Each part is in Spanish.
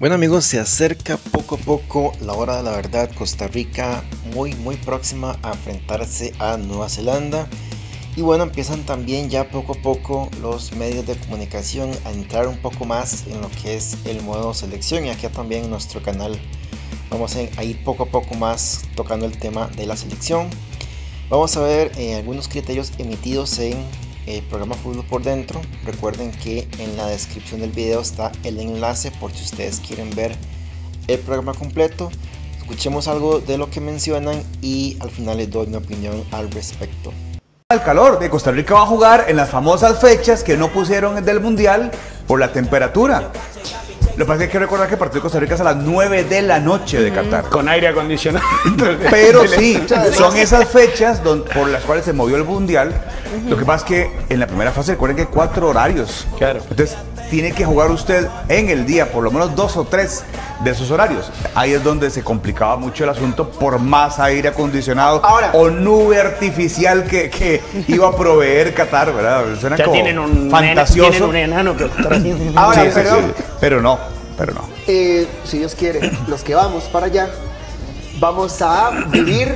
Bueno amigos, se acerca poco a poco la hora de la verdad. Costa Rica muy próxima a enfrentarse a Nueva Zelanda. Y bueno, empiezan también ya poco a poco los medios de comunicación a entrar un poco más en lo que es el modo selección. Y aquí también en nuestro canal vamos a ir poco a poco más tocando el tema de la selección. Vamos a ver algunos criterios emitidos en el programa Fútbol por Dentro. Recuerden que en la descripción del video está el enlace por si ustedes quieren ver el programa completo. Escuchemos algo de lo que mencionan y al final les doy mi opinión al respecto. Al calor de Costa Rica va a jugar en las famosas fechas que no pusieron del mundial por la temperatura. Lo que pasa es que hay que recordar que el partido de Costa Rica es a las 9 de la noche de Catar. Con aire acondicionado. Pero sí, son esas fechas por las cuales se movió el mundial. Lo que pasa es que en la primera fase recuerden que hay 4 horarios. Claro. Entonces tiene que jugar usted en el día por lo menos 2 o 3 de esos horarios. Ahí es donde se complicaba mucho el asunto por más aire acondicionado ahora, o nube artificial que iba a proveer Qatar, ¿verdad? Suena ya como tienen un fantasioso. Tienen un enano que ahora, sí, perdón. Sí. Pero no. Si Dios quiere, los que vamos para allá, vamos a vivir,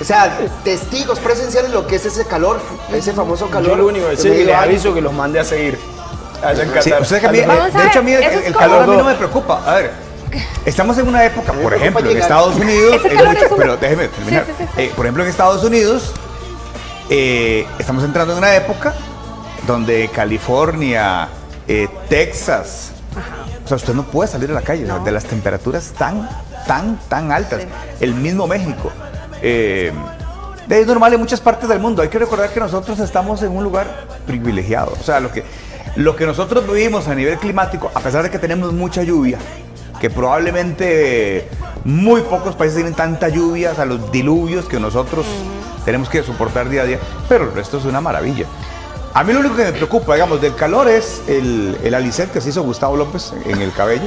o sea, testigos presenciales lo que es ese calor, ese famoso calor. Yo lo único que sí, les aviso que los mande a seguir. Sí, o sea que a mí, de hecho, a mí el calor a mí no me preocupa. A ver, estamos en una época, por ejemplo, en Estados Unidos. Pero déjeme terminar. Por ejemplo, en Estados Unidos, estamos entrando en una época donde California, Texas. O sea, usted no puede salir a la calle, no. O sea, de las temperaturas tan altas. El mismo México. Es normal en muchas partes del mundo. Hay que recordar que nosotros estamos en un lugar privilegiado. O sea, lo que nosotros vivimos a nivel climático, a pesar de que tenemos mucha lluvia, que probablemente muy pocos países tienen tanta lluvia, o sea, los diluvios que nosotros tenemos que soportar día a día, pero el resto es una maravilla. A mí lo único que me preocupa, digamos, del calor es el alicet que se hizo Gustavo López en el cabello,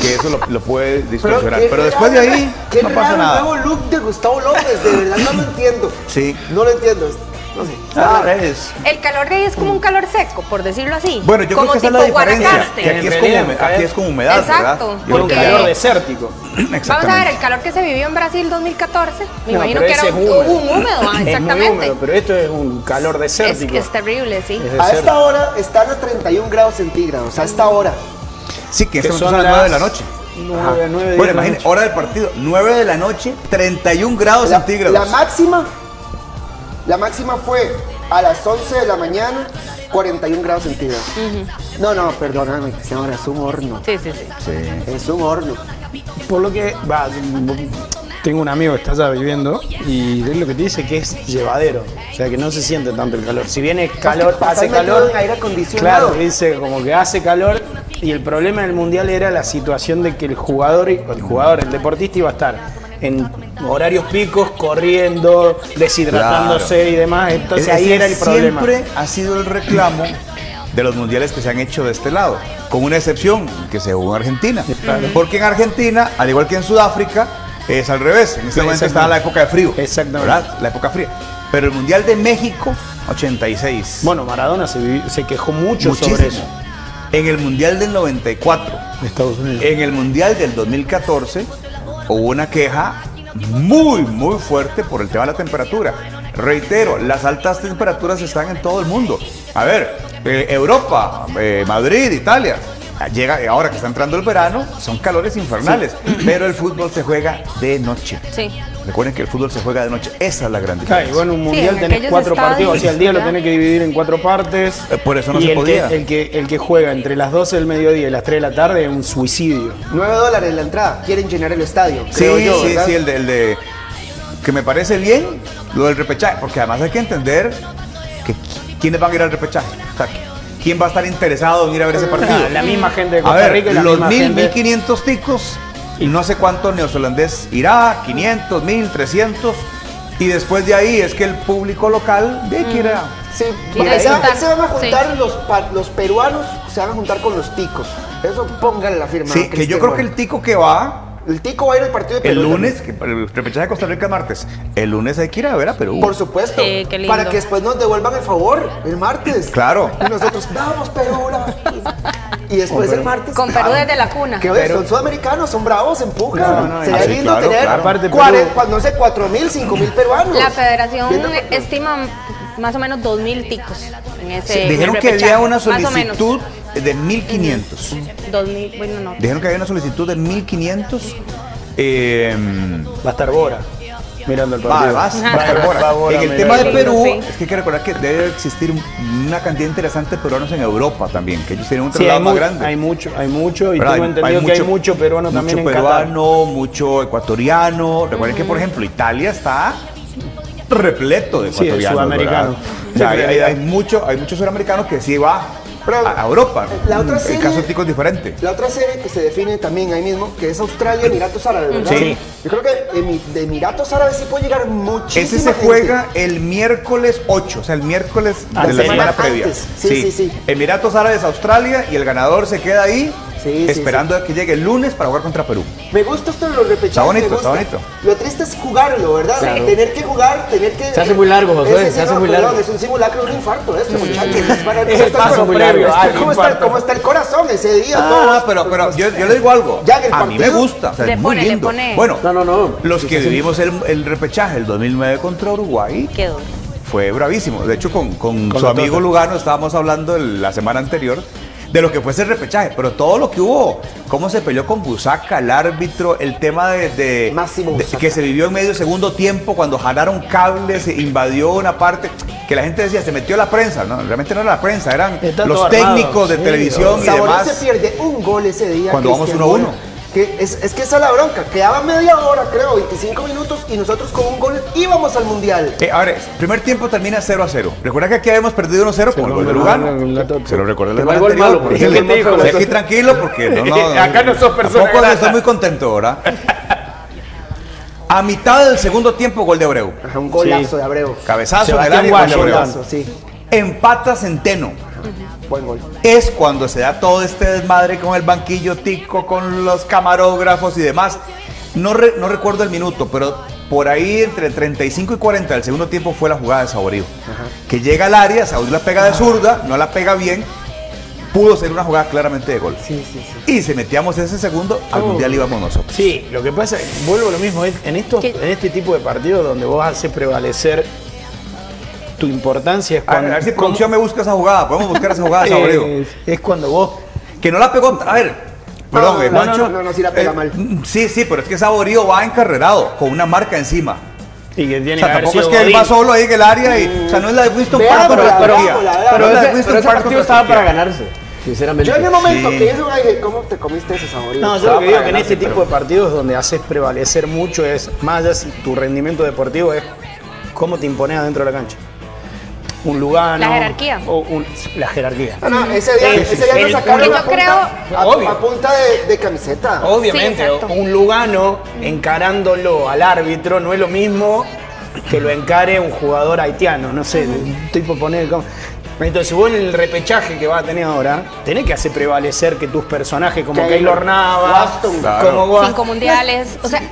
que eso lo puede distorsionar. Pero después de ahí no pasa nada. Nuevo look de Gustavo López, de verdad no lo entiendo. Sí. No lo entiendo. No sé. El calor de ahí es como un calor seco, por decirlo así. Bueno, yo creo que esa es la diferencia, que aquí es como humedad, exacto, ¿verdad? Porque un calor desértico. Vamos a ver, el calor que se vivió en Brasil 2014, me imagino que era un húmedo, exactamente. Es muy húmedo, pero esto es un calor desértico. Es terrible, sí. Es a esta hora están a 31 grados centígrados, a esta hora. Sí, que son las 9 de la noche. 9 bueno, imagínense, hora del partido, 9 de la noche, 31 grados centígrados. La máxima fue a las 11 de la mañana, 41 grados centígrados. No, perdóname, señora, es un horno. Sí. Es un horno. Por lo que, tengo un amigo que está allá viviendo y es lo que te dice que es llevadero. O sea, que no se siente tanto el calor. Si bien es calor, hace calor. En aire acondicionado. Claro, dice como que hace calor y el problema del mundial era la situación de que el deportista iba a estar en horarios picos, corriendo, deshidratándose, claro, y demás. Entonces ahí era el problema. Siempre ha sido el reclamo de los mundiales que se han hecho de este lado, con una excepción, que se jugó en Argentina. Claro. Porque en Argentina, al igual que en Sudáfrica, es al revés. En este momento estaba la época de frío. Exactamente. ¿Verdad? La época fría. Pero el mundial de México, 86. Bueno, Maradona se quejó muchísimo sobre eso. En el mundial del 94. Estados Unidos. En el mundial del 2014. Hubo una queja muy fuerte por el tema de la temperatura. Reitero, las altas temperaturas están en todo el mundo. A ver, Europa, Madrid, Italia. Ahora que está entrando el verano, son calores infernales. Sí. Pero el fútbol se juega de noche. Sí. Recuerden que el fútbol se juega de noche. Esa es la gran diferencia. Bueno, un mundial tenés 4 partidos. O sea, el día lo tenés que dividir en 4 partes. Por eso no se podía. El que juega entre las 12 del mediodía y las 3 de la tarde es un suicidio. $9 la entrada. Quieren llenar el estadio. Sí, creo yo, el de... Que me parece bien lo del repechaje. Porque además hay que entender que quiénes van a ir al repechaje. O sea, ¿quién va a estar interesado en ir a ver ese partido? La misma gente de Costa Rica. A ver, los 1.500 ticos y no sé cuánto neozelandés irá, 500, 1.300. Y después de ahí es que el público local de aquí irá. Sí, se van a juntar los peruanos, se van a juntar con los ticos. Eso pónganle la firma. Sí, que yo creo que el tico que va... El tico va a ir al partido de Perú. El lunes, el repechaje de Costa Rica martes. El lunes hay que ir a ver a Perú. Por supuesto. Sí, qué lindo. Para que después nos devuelvan el favor el martes. Claro. Y nosotros, vamos Perú. Y después el martes. Con Perú desde la cuna. ¿Qué ves? Son sudamericanos, son bravos, empujan. Sería lindo tener 4.000, 5.000 peruanos. La federación estima más o menos 2.000 ticos. Dijeron que había una solicitud de 1.500. 2.000, bueno, no. Dijeron que había una solicitud de 1.500. Va a estar Bora mirando el partido. En el tema de Perú, es que hay que recordar que debe existir una cantidad interesante de peruanos en Europa también, que ellos tienen un traslado más grande. Hay mucho, y tengo entendido que hay mucho peruano también en Catar. Mucho peruano, mucho ecuatoriano. Recuerden que, por ejemplo, Italia está repleto de ecuatorianos. Sudamericanos. O sea, hay muchos sudamericanos que sí va a Europa. El caso tico es diferente. La otra serie que se define también ahí mismo, que es Australia, Emiratos Árabes, ¿verdad? Sí. Yo creo que de Emiratos Árabes sí puede llegar muchísima gente. Ese se juega el miércoles 8, o sea, el miércoles de la semana previa. Sí. Emiratos Árabes, Australia, y el ganador se queda ahí. Esperando a que llegue el lunes para jugar contra Perú. Me gusta esto de los repechados. Está bonito, está bonito. Lo triste es jugarlo, ¿verdad? Claro. Tener que jugar, tener que... Se hace muy largo, José, se hace muy largo. Es un simulacro, un infarto esto, muchachos. Es el paso previo. ¿Cómo está el corazón ese día? Pero yo le digo algo. A mí me gusta, o sea, es muy lindo. Bueno, los que vivimos el repechaje, el 2009 contra Uruguay, fue bravísimo. De hecho, con su amigo Lugano estábamos hablando la semana anterior de lo que fue ese repechaje, pero todo lo que hubo, cómo se peleó con Busacca, el árbitro, el tema de que se vivió en medio segundo tiempo cuando jalaron cables, se invadió una parte, que la gente decía, se metió la prensa, no, realmente no era la prensa, eran los técnicos de televisión y demás. Se pierde un gol ese día. Cuando vamos 1-1. Es que esa es la bronca, quedaba media hora, creo, 25 minutos, y nosotros con un gol íbamos al Mundial. Ahora, primer tiempo termina 0-0. Recuerda que aquí habíamos perdido 1-0 por el gol de Lugano. Se lo recuerda el gol malo, por eso estoy aquí tranquilo, porque acá no sos persona. Tampoco estoy muy contento, ¿verdad? A mitad del segundo tiempo, gol de Abreu. Un golazo de Abreu. Cabezazo del área, gol de Abreu. Empata Centeno. Buen gol. Es cuando se da todo este desmadre con el banquillo tico, con los camarógrafos y demás. No recuerdo el minuto, pero por ahí entre 35 y 40 del segundo tiempo fue la jugada de Saborío. Que llega al área, Saúl la pega de zurda, no la pega bien, pudo ser una jugada claramente de gol. Y si metíamos ese segundo, al Mundial íbamos nosotros. Sí, lo que pasa, vuelvo a lo mismo, en este tipo de partidos donde vos haces prevalecer tu importancia es cuando... A ver si producción me busca esa jugada. Podemos buscar esa jugada, Saborío. Es cuando vos... Que no la pegó... A ver, perdón, Mancho. No, si la pega mal. Sí, pero es que Saborío va encarrerado, con una marca encima. Y que tiene, o sea, tampoco es que él va solo ahí en el área y... O sea, no es la de Winston Park contra Turquía. Pero ese partido estaba para ganarse, sinceramente. Yo en el momento que yo dije, ¿cómo te comiste ese Saborío? No, yo lo que digo que en este tipo de partidos donde haces prevalecer mucho es, más allá si tu rendimiento deportivo es cómo te impones adentro de la cancha. Un Lugano. La jerarquía. La jerarquía. No, ese día no sacaron a punta de camiseta. Obviamente, sí, un Lugano encarándolo al árbitro no es lo mismo que lo encare un jugador haitiano. No sé, estoy por poner... Entonces, vos en el repechaje que vas a tener ahora, tenés que hacer prevalecer que tus personajes como Keylor Navas, como 5 mundiales, o sea...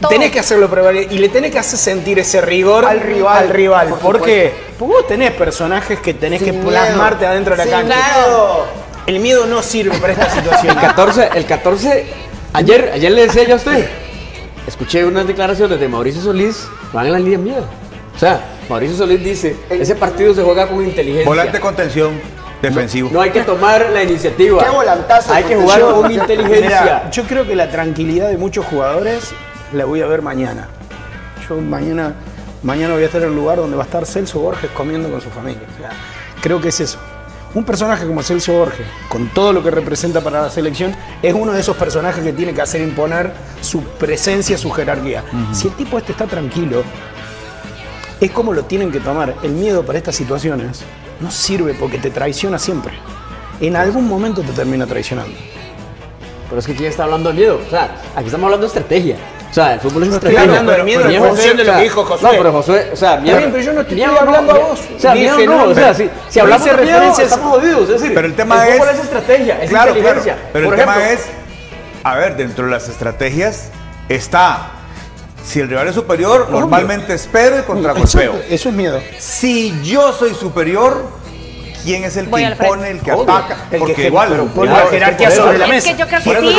Todo. Tenés que hacerlo prevalecer y le tenés que hacer sentir ese rigor al rival porque vos tenés personajes que tenés que plasmarte adentro de la cancha. Miedo. El miedo no sirve para esta situación. El 14 ayer le decía yo a usted, escuché unas declaraciones de Mauricio Solís, van en la línea miedo. O sea, Mauricio Solís dice, ese partido se juega con inteligencia. Volante contención. Defensivo. No hay que tomar la iniciativa. Qué volantazo. Hay que jugar con inteligencia. Mira, yo creo que la tranquilidad de muchos jugadores la voy a ver mañana. Yo mañana voy a estar en un lugar donde va a estar Celso Borges comiendo con su familia. O sea, creo que es eso. Un personaje como Celso Borges, con todo lo que representa para la selección, es uno de esos personajes que tiene que hacer imponer su presencia, su jerarquía. Si el tipo este está tranquilo, es como lo tienen que tomar. El miedo para estas situaciones no sirve porque te traiciona siempre. En algún momento te termina traicionando. Pero es que aquí está hablando de miedo. O sea, aquí estamos hablando de estrategia. O sea, el fútbol es estrategia. Estoy hablando de miedo en función de lo que dijo José. No, pero José, o sea, miedo. Pero yo no estoy hablando a vos. O sea, miedo no. O sea, si hablamos de referencias, estamos jodidos. Es decir, el fútbol es estrategia, es inteligencia. Pero el tema es, a ver, dentro de las estrategias está... Si el rival es superior, normalmente espero y contragolpeo. Eso es miedo. Si yo soy superior, quién es el que impone, el que ataca, porque igual la jerarquía sobre la mesa. Yo creo que sí,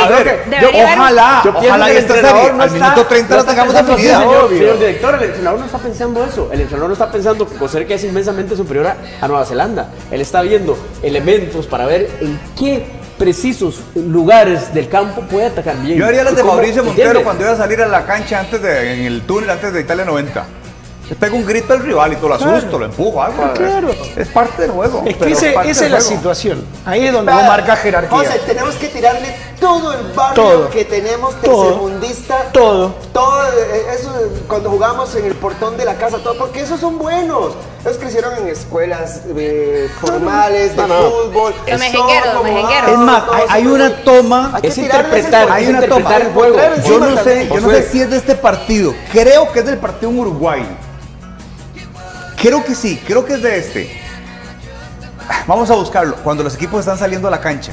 ojalá y este serie al minuto 30 la tengamos definida. Señor director, el entrenador no está pensando eso. El entrenador no está pensando que Costa Rica es inmensamente superior a Nueva Zelanda. Él está viendo elementos para ver en qué precisos lugares del campo puede atacar bien. Yo haría las de Mauricio Montero cuando iba a salir a la cancha antes de, en el túnel antes de Italia 90. Le pego un grito al rival y todo lo asusto, claro, lo empujo, algo. Claro. Es parte del juego. Es que esa es la situación. Ahí es donde no marca jerarquía. O sea, tenemos que tirarle todo el barrio que tenemos, tercermundista. Todo eso, cuando jugamos en el portón de la casa, todo, porque esos son buenos. Ellos crecieron en escuelas formales, de fútbol. Los mejengueros. Es más, hay una toma. Es interpretar. Hay una toma del juego. Yo no sé si es de este partido. Creo que es del partido en Uruguay. Creo que sí, creo que es de este. Vamos a buscarlo. Cuando los equipos están saliendo a la cancha,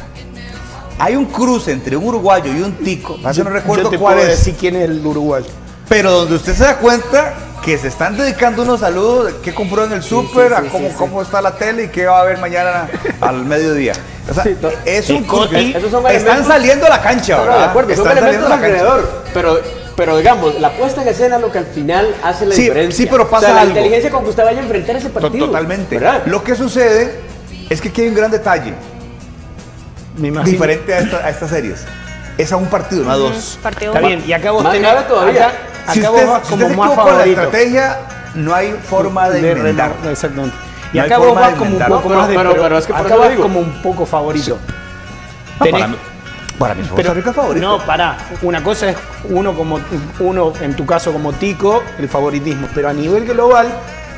hay un cruce entre un uruguayo y un tico. Yo no recuerdo cuál es. Decir quién es el uruguayo. Pero donde usted se da cuenta que se están dedicando unos saludos, qué compró en el súper, cómo está la tele y qué va a haber mañana al mediodía. O sea, es un cruce. Están saliendo a la cancha, ¿verdad? De acuerdo, están saliendo a la cancha. Pero digamos, la puesta en escena es lo que al final hace la diferencia. Sí, pero pasa algo. La inteligencia con que usted vaya a enfrentar ese partido. Totalmente. ¿Verdad? Lo que sucede es que aquí hay un gran detalle. Me imagino. Diferente a estas series. Es a un partido, no a dos. Está bien, y acá vos tenés todavía. Si usted se equivoca con la estrategia, no hay forma de enmendar. Exactamente. Y acá vos vas como un poco más de... Pero es que acá vas como un poco favorito. Para mí, Costa Rica es favorito. No, pará. Una cosa es uno, en tu caso como tico, el favoritismo. Pero a nivel global,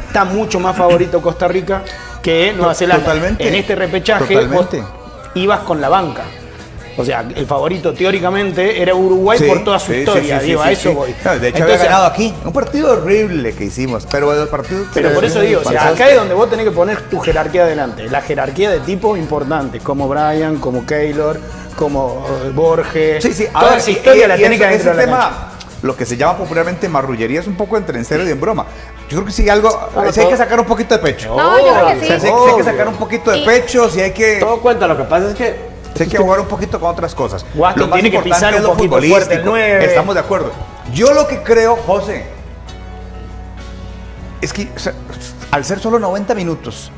está mucho más favorito Costa Rica que Nueva Zelanda. Totalmente. En este repechaje, vos ibas con la banca. O sea, el favorito teóricamente era Uruguay por toda su historia. Digo, a eso voy. No, de hecho, entonces, había ganado aquí. Un partido horrible que hicimos, pero el partido... Pero por eso digo, o sea, acá es donde vos tenés que poner tu jerarquía adelante. La jerarquía de tipos importantes, como Brian, como Keylor, como Borges. Sí, sí, a toda esa historia la tiene que hacer. Ese tema, lo que se llama popularmente marrullería, es un poco entre en serio y en broma. Yo creo que sí, hay que sacar un poquito de pecho. No, yo creo que sí. Hay que sacar un poquito de pecho, si hay que... Todo cuenta, lo que pasa es que... Hay que jugar un poquito con otras cosas. Lo más importante es lo futbolístico. Estamos de acuerdo. Yo lo que creo, José, es que al ser solo 90 minutos,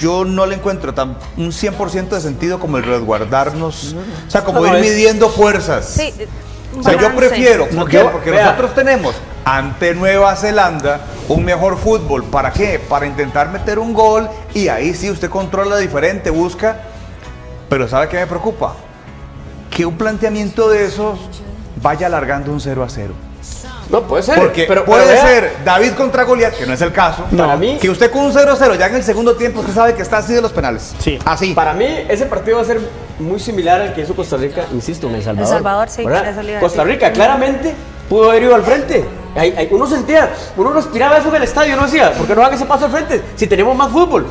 yo no le encuentro tan un 100% de sentido como el resguardarnos. O sea, como ir midiendo fuerzas. Sí, o sea, yo prefiero, porque nosotros tenemos ante Nueva Zelanda un mejor fútbol. ¿Para qué? Para intentar meter un gol y ahí sí usted controla diferente, busca. Pero ¿sabe qué me preocupa? Que un planteamiento de esos vaya alargando un 0-0. No, puede ser. Porque puede ser David contra Goliat, que no es el caso. Para mí, que usted con un 0-0 ya en el segundo tiempo, usted sabe que está así de los penales. Sí. Así. Para mí, ese partido va a ser muy similar al que hizo Costa Rica, insisto, en El Salvador. El Salvador, sí. Costa Rica claramente pudo haber ido al frente. Uno sentía, uno respiraba eso en el estadio, no decía, ¿por qué no haga ese paso al frente? Si tenemos más fútbol.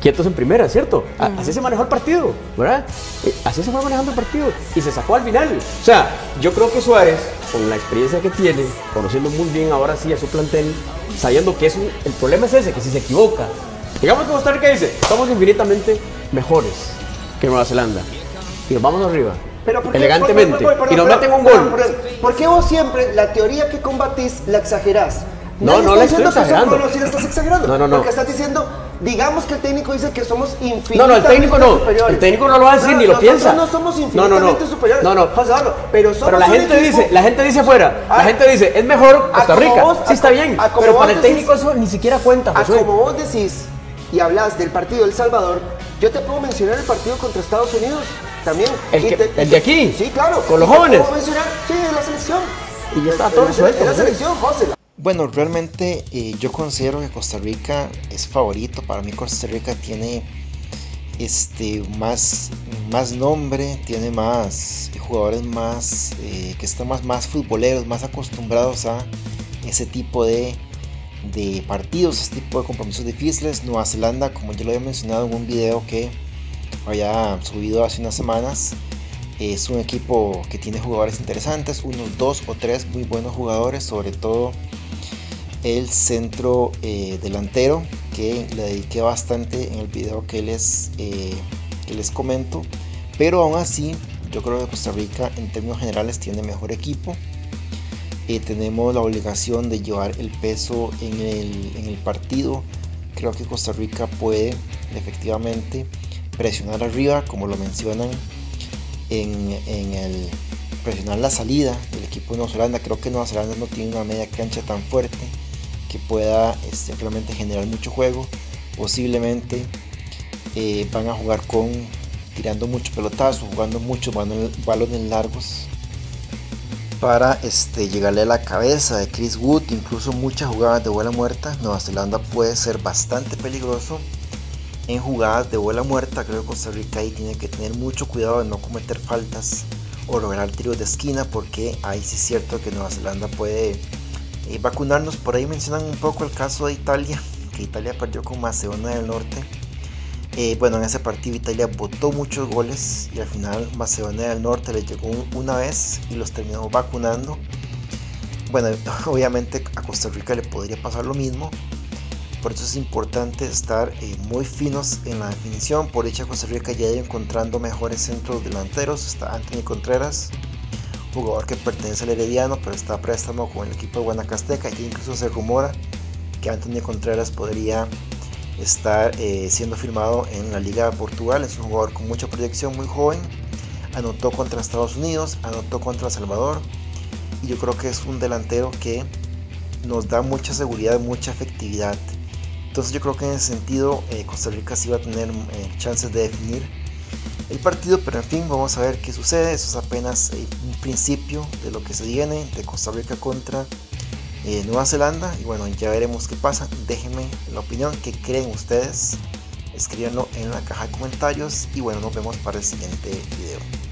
Quietos en primera, ¿cierto? Así se manejó el partido, ¿verdad? Así se fue manejando el partido y se sacó al final. O sea, yo creo que Suárez, con la experiencia que tiene, conociendo muy bien ahora sí a su plantel, sabiendo que el problema es ese, que si se equivoca, digamos que Costa Rica dice, somos infinitamente mejores que Nueva Zelanda y nos vamos arriba. Pero elegantemente, y nos meten un gol. ¿Por qué vos siempre la teoría que combatís la exagerás? No la estoy exagerando. No, porque estás diciendo, digamos que el técnico dice que somos infinitamente superiores. El técnico no lo va a decir ni lo piensa. No somos infinitamente superiores. Pero la gente dice afuera, la gente dice, es mejor Costa Rica. Sí, está bien, pero para el técnico eso ni siquiera cuenta. A como vos decís y hablas del partido de El Salvador, yo te puedo mencionar el partido contra Estados Unidos también. ¿El de aquí? Sí, claro. ¿Con los jóvenes? Sí, de la selección. Y ya está todo resuelto. La selección, José. Bueno, realmente yo considero que Costa Rica es favorito. Para mí Costa Rica tiene más nombre, tiene más jugadores, más que están más futboleros, más acostumbrados a ese tipo de partidos, ese tipo de compromisos difíciles. Nueva Zelanda, como yo lo había mencionado en un video que había subido hace unas semanas, es un equipo que tiene jugadores interesantes, unos 2 o 3 muy buenos jugadores, sobre todo el centro delantero, que le dediqué bastante en el video que les comento, pero aún así yo creo que Costa Rica en términos generales tiene mejor equipo. Tenemos la obligación de llevar el peso en el partido. Creo que Costa Rica puede efectivamente presionar arriba, como lo mencionan, presionar la salida del equipo de Nueva Zelanda. Creo que Nueva Zelanda no tiene una media cancha tan fuerte que pueda realmente generar mucho juego. Posiblemente van a jugar tirando mucho pelotazo, jugando muchos balones largos para llegarle a la cabeza de Chris Wood, incluso muchas jugadas de bola muerta. Nueva Zelanda puede ser bastante peligroso en jugadas de bola muerta. Creo que Costa Rica ahí tiene que tener mucho cuidado de no cometer faltas o lograr tiros de esquina, porque ahí sí es cierto que Nueva Zelanda puede vacunarnos. Por ahí mencionan un poco el caso de Italia, que Italia perdió con Macedonia del Norte. Bueno, en ese partido Italia botó muchos goles y al final Macedonia del Norte le llegó una vez y los terminó vacunando. Bueno, obviamente a Costa Rica le podría pasar lo mismo, por eso es importante estar muy finos en la definición. Por dicha, Costa Rica ya ha ido encontrando mejores centros delanteros. Está Anthony Contreras, jugador que pertenece al Herediano pero está a préstamo con el equipo de Guanacasteca, y incluso se rumora que Anthony Contreras podría estar siendo firmado en la Liga de Portugal. Es un jugador con mucha proyección, muy joven. Anotó contra Estados Unidos, anotó contra El Salvador, y yo creo que es un delantero que nos da mucha seguridad, mucha efectividad. Entonces yo creo que en ese sentido Costa Rica sí va a tener chances de definir el partido, pero en fin, vamos a ver qué sucede. Eso es apenas un principio de lo que se viene de Costa Rica contra Nueva Zelanda, y bueno, ya veremos qué pasa. Déjenme la opinión, qué creen ustedes, escríbanlo en la caja de comentarios, y bueno, nos vemos para el siguiente video.